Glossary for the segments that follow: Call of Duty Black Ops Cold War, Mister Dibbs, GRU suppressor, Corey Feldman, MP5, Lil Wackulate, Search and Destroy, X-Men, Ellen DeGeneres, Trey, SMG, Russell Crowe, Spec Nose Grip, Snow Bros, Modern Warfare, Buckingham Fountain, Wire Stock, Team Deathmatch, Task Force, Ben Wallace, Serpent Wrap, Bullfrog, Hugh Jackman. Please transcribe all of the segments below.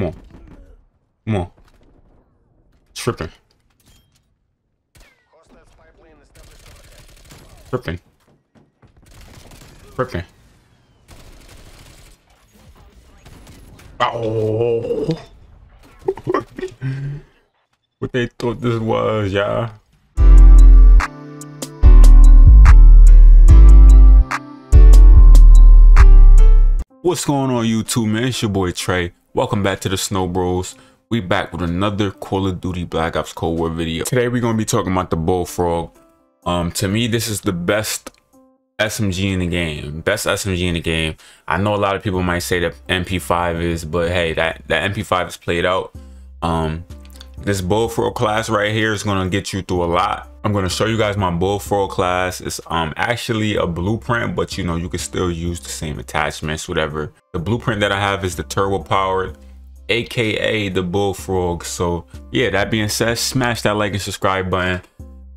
Come on. Come on. Tripping. Tripping. Tripping. Oh. What they thought this was, yeah. What's going on YouTube, man? It's your boy Trey. Welcome back to the Snow Bros. We back with another Call of Duty Black Ops Cold War video. Today we're gonna be talking about the Bullfrog. To me, this is the best SMG in the game. Best SMG in the game. I know a lot of people might say that MP5 is, but hey, that MP5 is played out. This Bullfrog class right here is gonna get you through a lot. I'm gonna show you guys my Bullfrog class. It's actually a blueprint, but you know, you can still use the same attachments, whatever. The blueprint that I have is the turbo powered, aka the Bullfrog. So yeah, that being said, smash that like and subscribe button.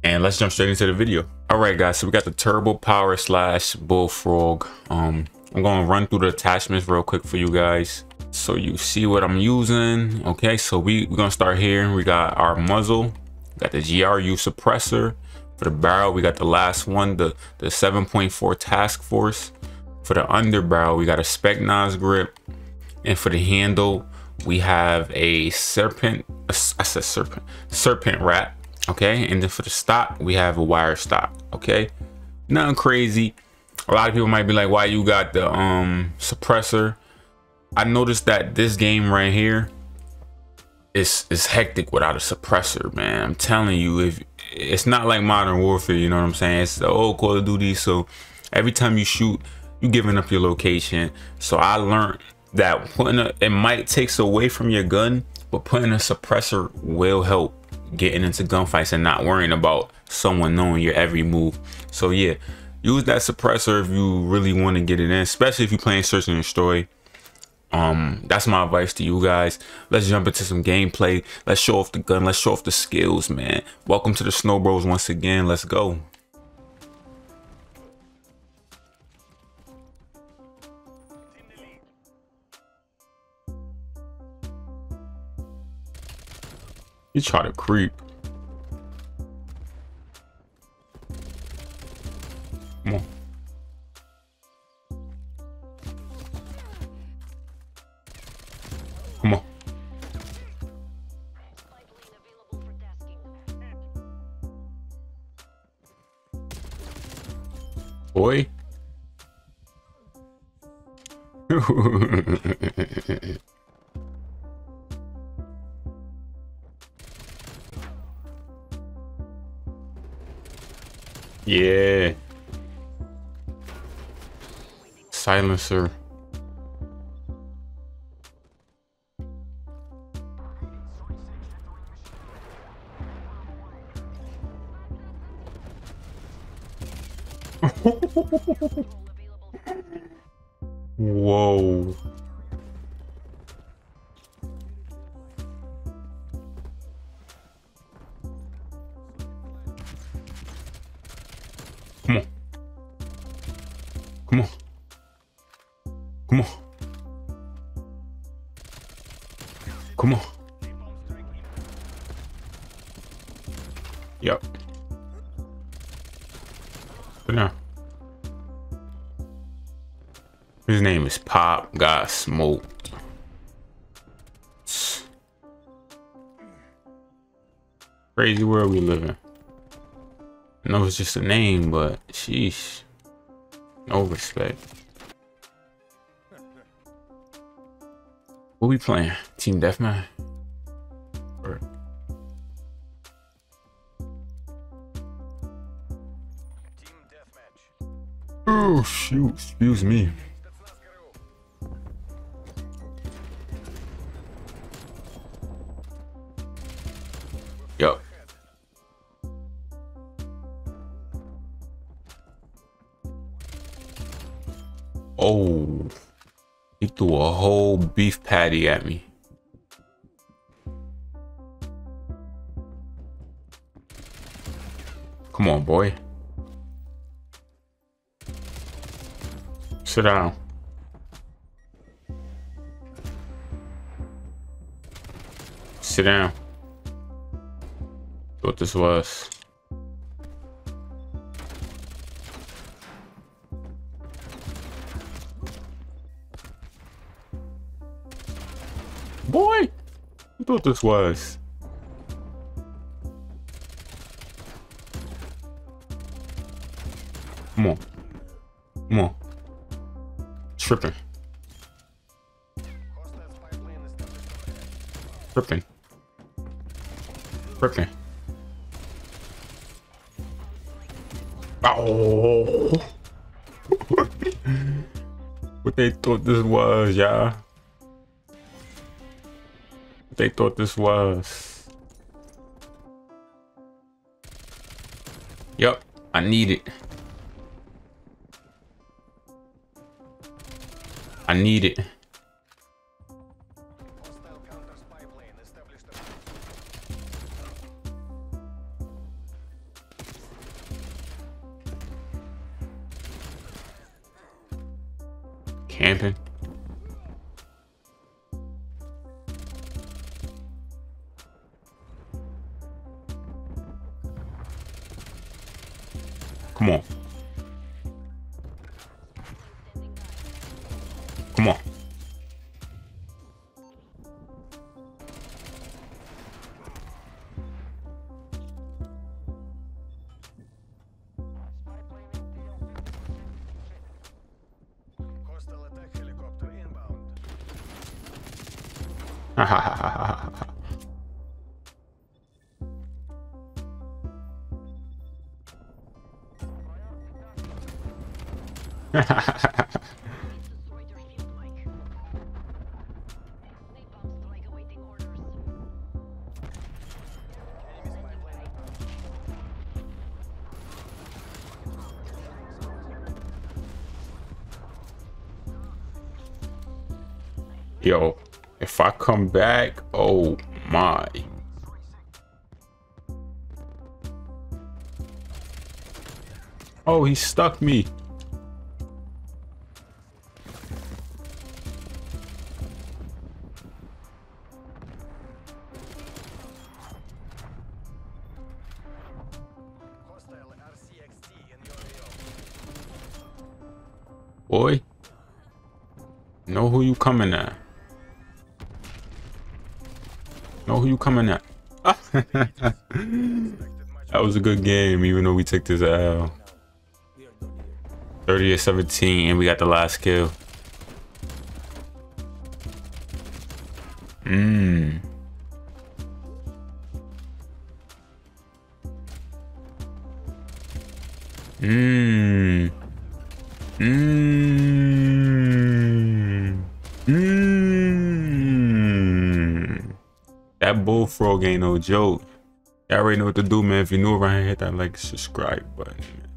And let's jump straight into the video. All right, guys, so we got the turbo power slash Bullfrog. I'm gonna run through the attachments real quick for you guys so you see what I'm using. Okay, so we're gonna start here. We got our muzzle, we got the GRU suppressor for the barrel. We got the last one, the 7.4 Task Force. For the under barrel, we got a Spec Nose Grip. And for the handle, we have a Serpent Wrap. Okay, and then for the stock, we have a Wire Stock. Okay, nothing crazy. A lot of people might be like, why you got the suppressor? I noticed that this game right here is hectic without a suppressor, man. I'm telling you, if it's not like Modern Warfare, you know what I'm saying? It's the old Call of Duty, so every time you shoot, you're giving up your location. So I learned that putting it might takes away from your gun, but putting a suppressor will help getting into gunfights and not worrying about someone knowing your every move. So yeah, use that suppressor if you really want to get it in, especially if you're playing Search and Destroy. That's my advice to you guys. Let's jump into some gameplay. Let's show off the gun. Let's show off the skills, man. Welcome to the Snow Bros once again. Let's go. You try to creep. Come on. Come on. Boy. Yeah. Silencer. Whoa. Come on. Come on. Come on. Come on. Yep. But now. His name is Pop. Got smoked. Crazy world we live in. I know it's just a name, but sheesh, no respect. What we playing? Team Deathmatch? Or... Team Deathmatch. Oh shoot! Excuse me. Yo. Oh, he threw a whole beef patty at me. Come on, boy. Sit down. sit down. What this was. Boy, I thought this was. Come on. Come on. Tripping. Tripping. Tripping. Oh. What they thought this was, y'all. They thought this was. Yep, I need it. I need it. Camping. Come on. Come on. Yo, if I come back, oh my. Oh, he stuck me. Boy, know who you coming at. Know who you coming at. That was a good game, even though we took this L. 30-17, and we got the last kill. That Bullfrog ain't no joke. Y'all already know what to do, man. If you're new around here, hit that like, subscribe button, man.